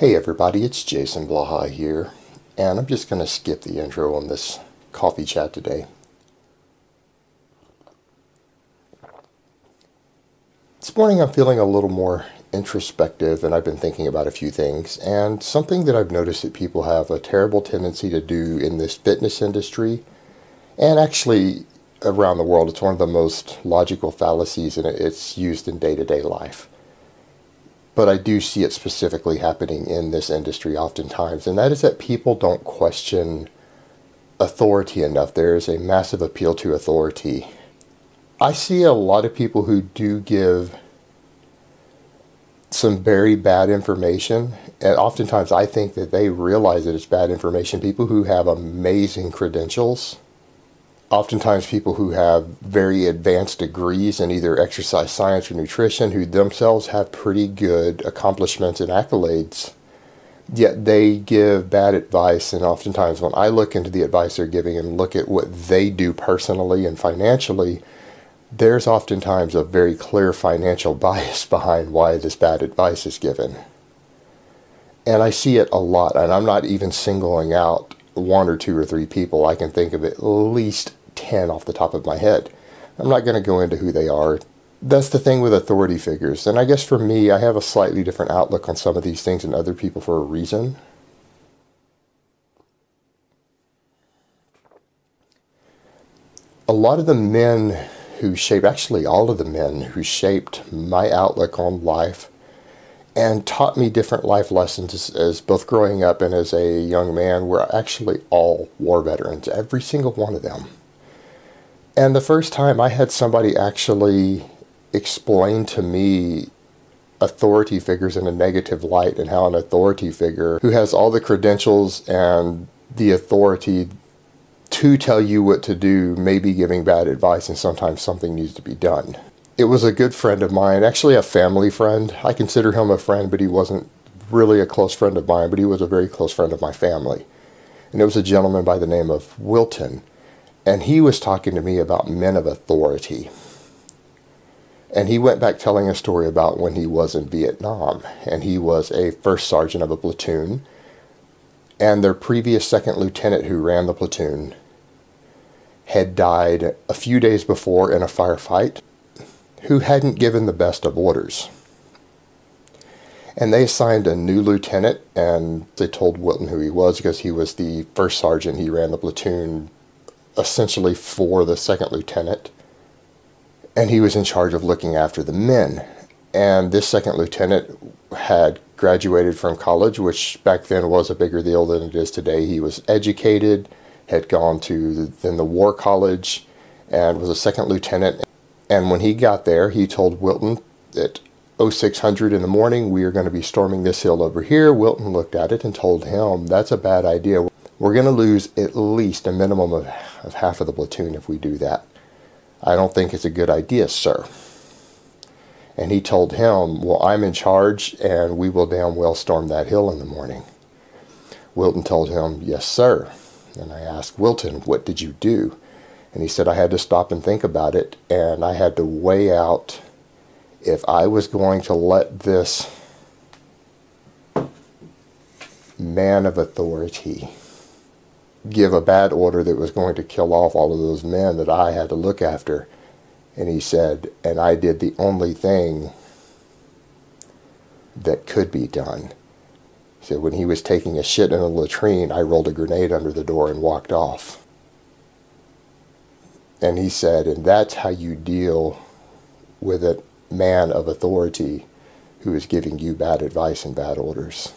Hey everybody, it's Jason Blaha here, and I'm just going to skip the intro on this coffee chat today. This morning I'm feeling a little more introspective, and I've been thinking about a few things, and something that I've noticed that people have a terrible tendency to do in this fitness industry, and actually around the world, it's one of the most logical fallacies, and it's used in day-to-day life. But I do see it specifically happening in this industry oftentimes, and that is that people don't question authority enough. There is a massive appeal to authority. I see a lot of people who do give some very bad information, and oftentimes I think that they realize that it's bad information. People who have amazing credentials, oftentimes people who have very advanced degrees in either exercise science or nutrition, who themselves have pretty good accomplishments and accolades, yet they give bad advice. And oftentimes when I look into the advice they're giving and look at what they do personally and financially, there's oftentimes a very clear financial bias behind why this bad advice is given. And I see it a lot, and I'm not even singling out one or two or three people. I can think of at least 10 off the top of my head. I'm not going to go into who they are. That's the thing with authority figures. And I guess for me, I have a slightly different outlook on some of these things than other people for a reason. A lot of the men who shaped, actually all of the men who shaped my outlook on life and taught me different life lessons as both growing up and as a young man were actually all war veterans, every single one of them. And the first time I had somebody actually explain to me authority figures in a negative light and how an authority figure who has all the credentials and the authority to tell you what to do may be giving bad advice, and sometimes something needs to be done. It was a good friend of mine, actually a family friend. I consider him a friend, but he wasn't really a close friend of mine, but he was a very close friend of my family. And it was a gentleman by the name of Wilton. And he was talking to me about men of authority. And he went back telling a story about when he was in Vietnam. And he was a first sergeant of a platoon. And their previous second lieutenant who ran the platoon had died a few days before in a firefight, who hadn't given the best of orders. And they assigned a new lieutenant, and they told Wilton who he was because he was the first sergeant. He ran the platoon essentially for the second lieutenant, and he was in charge of looking after the men. And this second lieutenant had graduated from college, which back then was a bigger deal than it is today. He was educated, had gone to the war college, and was a second lieutenant. And when he got there, he told Wilton at 0600 in the morning, we are going to be storming this hill over here. Wilton looked at it and told him, that's a bad idea. We're going to lose at least a minimum of half of the platoon if we do that. I don't think it's a good idea, sir. And he told him, well, I'm in charge, and we will damn well storm that hill in the morning. Wilton told him, yes, sir. And I asked Wilton, what did you do? And he said, I had to stop and think about it, and I had to weigh out if I was going to let this man of authority give a bad order that was going to kill off all of those men that I had to look after. And he said, and I did the only thing that could be done. He said, when he was taking a shit in a latrine, I rolled a grenade under the door and walked off. And he said, and that's how you deal with a man of authority who is giving you bad advice and bad orders.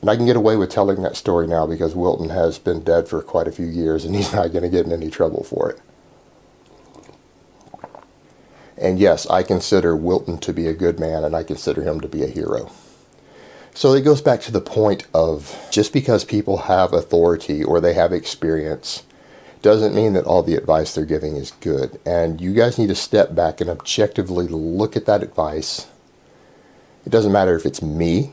And I can get away with telling that story now because Wilton has been dead for quite a few years, and he's not going to get in any trouble for it. And yes, I consider Wilton to be a good man, and I consider him to be a hero. So it goes back to the point of just because people have authority or they have experience doesn't mean that all the advice they're giving is good. And you guys need to step back and objectively look at that advice. It doesn't matter if it's me.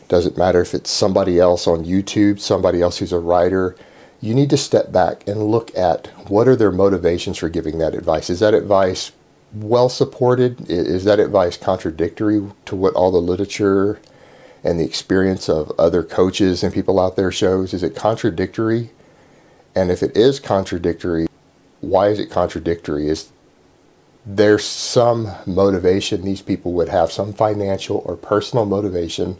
It doesn't matter if it's somebody else on YouTube, somebody else who's a writer. You need to step back and look at what are their motivations for giving that advice. Is that advice well supported? Is that advice contradictory to what all the literature and the experience of other coaches and people out there shows? Is it contradictory? And if it is contradictory, why is it contradictory? Is there some motivation? These people would have some financial or personal motivation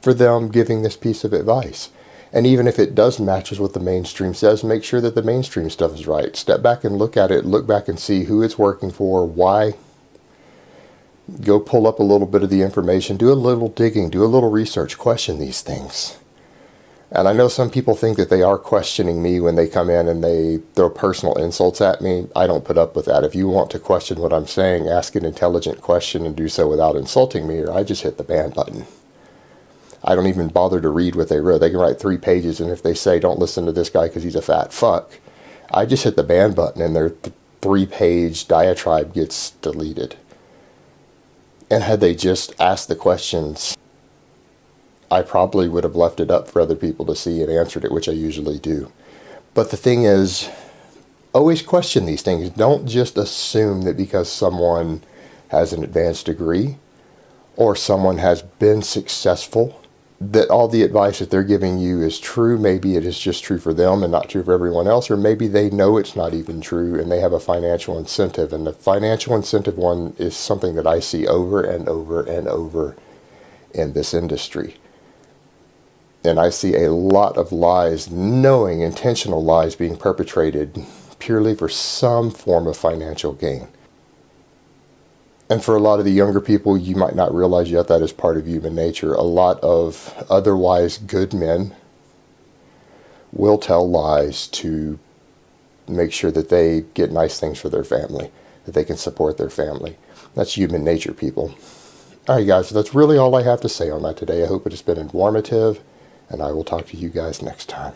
for them giving this piece of advice. And even if it does matches what the mainstream says, make sure that the mainstream stuff is right. Step back and look at it. Look back and see who it's working for, why. Go pull up a little bit of the information. Do a little digging. Do a little research. Question these things. And I know some people think that they are questioning me when they come in and they throw personal insults at me. I don't put up with that. If you want to question what I'm saying, ask an intelligent question and do so without insulting me, or I just hit the ban button. I don't even bother to read what they wrote. They can write 3 pages, and if they say, don't listen to this guy because he's a fat fuck, I just hit the ban button, and their 3-page diatribe gets deleted. And had they just asked the questions, I probably would have left it up for other people to see and answered it, which I usually do. But the thing is, always question these things. Don't just assume that because someone has an advanced degree or someone has been successful, that all the advice that they're giving you is true. Maybe it is just true for them and not true for everyone else, or maybe they know it's not even true and they have a financial incentive. And the financial incentive one is something that I see over and over and over in this industry. And I see a lot of lies, knowing intentional lies, being perpetrated purely for some form of financial gain. And for a lot of the younger people, you might not realize yet that is part of human nature. A lot of otherwise good men will tell lies to make sure that they get nice things for their family, that they can support their family. That's human nature, people. All right, guys, so that's really all I have to say on that today. I hope it has been informative, and I will talk to you guys next time.